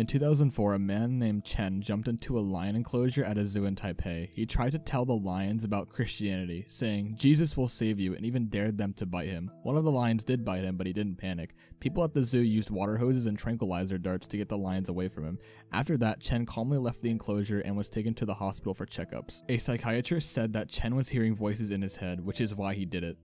In 2004, a man named Chen jumped into a lion enclosure at a zoo in Taipei. He tried to tell the lions about Christianity, saying, "Jesus will save you," and even dared them to bite him. One of the lions did bite him, but he didn't panic. People at the zoo used water hoses and tranquilizer darts to get the lions away from him. After that, Chen calmly left the enclosure and was taken to the hospital for checkups. A psychiatrist said that Chen was hearing voices in his head, which is why he did it.